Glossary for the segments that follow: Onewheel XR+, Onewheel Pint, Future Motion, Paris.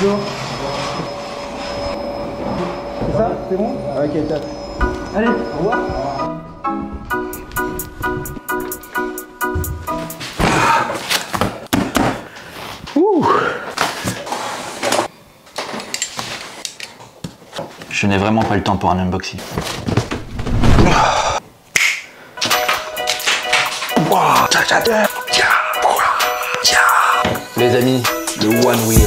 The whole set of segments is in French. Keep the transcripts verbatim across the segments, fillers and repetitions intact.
Bonjour. C'est ça? C'est bon? Ok, top. Allez, au revoir. Ouh. Je n'ai vraiment pas le temps pour un unboxing. Les amis, le Onewheel.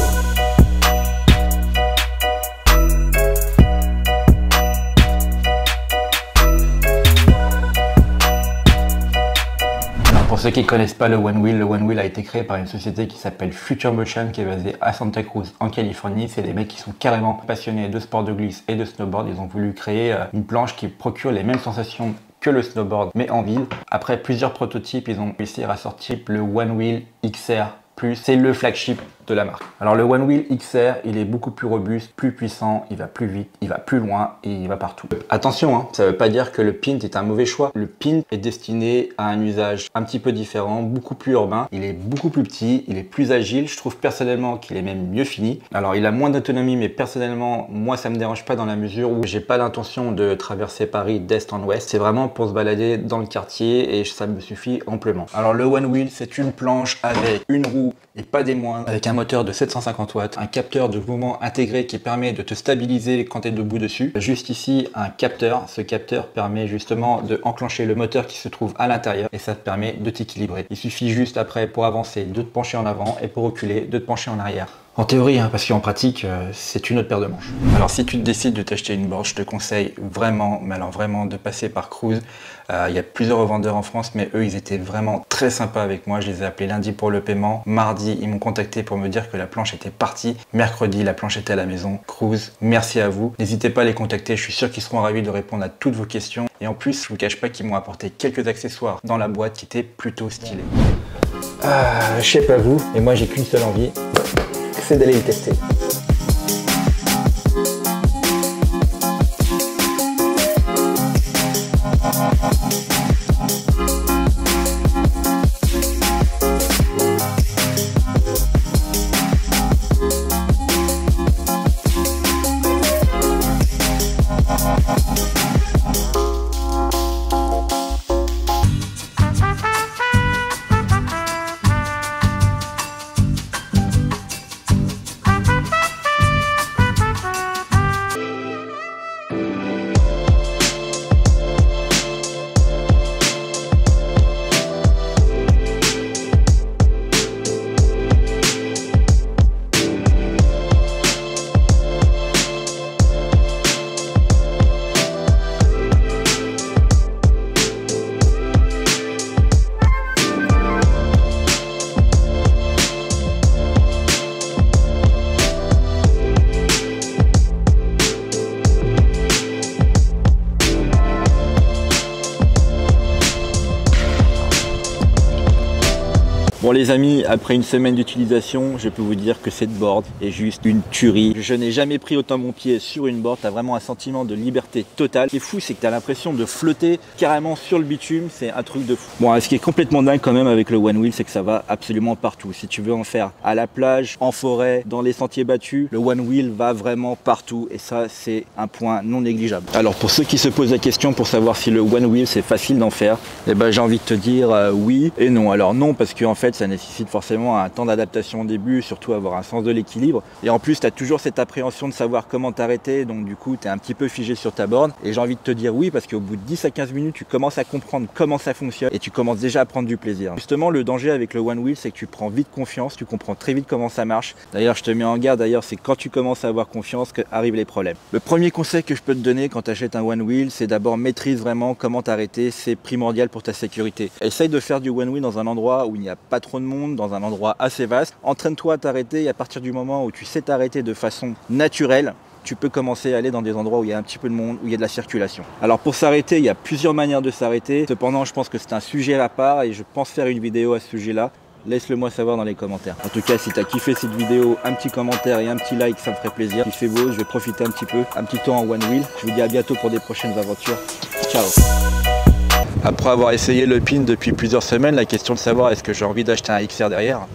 Alors pour ceux qui ne connaissent pas le Onewheel, le Onewheel a été créé par une société qui s'appelle Future Motion, qui est basée à Santa Cruz en Californie. C'est des mecs qui sont carrément passionnés de sport de glisse et de snowboard. Ils ont voulu créer une planche qui procure les mêmes sensations que le snowboard, mais en ville. Après plusieurs prototypes, ils ont réussi à sortir le Onewheel X R plus. C'est le flagship de la marque. Alors le Onewheel X R, il est beaucoup plus robuste, plus puissant, il va plus vite, il va plus loin et il va partout. Attention, hein, ça veut pas dire que le Pint est un mauvais choix. Le Pint est destiné à un usage un petit peu différent, beaucoup plus urbain. Il est beaucoup plus petit, il est plus agile. Je trouve personnellement qu'il est même mieux fini. Alors il a moins d'autonomie, mais personnellement, moi ça me dérange pas dans la mesure où j'ai pas l'intention de traverser Paris d'est en ouest. C'est vraiment pour se balader dans le quartier et ça me suffit amplement. Alors le Onewheel, c'est une planche avec une roue et pas des moindres, avec un moteur de sept cent cinquante watts, un capteur de mouvement intégré qui permet de te stabiliser quand tu es debout dessus. Juste ici, un capteur. Ce capteur permet justement de enclencher le moteur qui se trouve à l'intérieur et ça te permet de t'équilibrer. Il suffit juste après pour avancer de te pencher en avant et pour reculer de te pencher en arrière. En théorie, hein, parce qu'en pratique, euh, c'est une autre paire de manches. Alors si tu décides de t'acheter une board, je te conseille vraiment, mais alors vraiment, de passer par Cruise. Euh, il y a plusieurs revendeurs en France, mais eux, ils étaient vraiment très sympas avec moi. Je les ai appelés lundi pour le paiement. Mardi, ils m'ont contacté pour me dire que la planche était partie. Mercredi, la planche était à la maison. Cruise, merci à vous. N'hésitez pas à les contacter, je suis sûr qu'ils seront ravis de répondre à toutes vos questions. Et en plus, je vous cache pas qu'ils m'ont apporté quelques accessoires dans la boîte qui étaient plutôt stylés. Euh, je sais pas vous, mais moi j'ai qu'une seule envie, c'est d'aller le tester. Bon les amis, après une semaine d'utilisation, je peux vous dire que cette board est juste une tuerie. Je n'ai jamais pris autant mon pied sur une board, t'as vraiment un sentiment de liberté totale. Ce qui est fou, c'est que t'as l'impression de flotter carrément sur le bitume, c'est un truc de fou. Bon, ce qui est complètement dingue quand même avec le Onewheel, c'est que ça va absolument partout. Si tu veux en faire à la plage, en forêt, dans les sentiers battus, le Onewheel va vraiment partout et ça, c'est un point non négligeable. Alors pour ceux qui se posent la question pour savoir si le Onewheel c'est facile d'en faire, eh ben j'ai envie de te dire euh, oui et non. Alors non, parce qu'en fait, ça nécessite forcément un temps d'adaptation au début, surtout avoir un sens de l'équilibre. Et en plus, tu as toujours cette appréhension de savoir comment t'arrêter, donc du coup, tu es un petit peu figé sur ta borne. Et j'ai envie de te dire oui, parce qu'au bout de dix à quinze minutes, tu commences à comprendre comment ça fonctionne et tu commences déjà à prendre du plaisir. Justement, le danger avec le Onewheel, c'est que tu prends vite confiance, tu comprends très vite comment ça marche. D'ailleurs, je te mets en garde, d'ailleurs, c'est quand tu commences à avoir confiance qu'arrivent les problèmes. Le premier conseil que je peux te donner quand tu achètes un Onewheel, c'est d'abord maîtrise vraiment comment t'arrêter, c'est primordial pour ta sécurité. Essaye de faire du Onewheel dans un endroit où il n'y a pas trop de monde, dans un endroit assez vaste. Entraîne-toi à t'arrêter et à partir du moment où tu sais t'arrêter de façon naturelle, tu peux commencer à aller dans des endroits où il y a un petit peu de monde, où il y a de la circulation. Alors pour s'arrêter, il y a plusieurs manières de s'arrêter. Cependant, je pense que c'est un sujet à part et je pense faire une vidéo à ce sujet-là. Laisse-le moi savoir dans les commentaires. En tout cas, si tu as kiffé cette vidéo, un petit commentaire et un petit like, ça me ferait plaisir. Il fait beau, je vais profiter un petit peu, un petit temps en Onewheel. Je vous dis à bientôt pour des prochaines aventures. Ciao. Après avoir essayé le Pint depuis plusieurs semaines, la question de savoir est-ce que j'ai envie d'acheter un X R derrière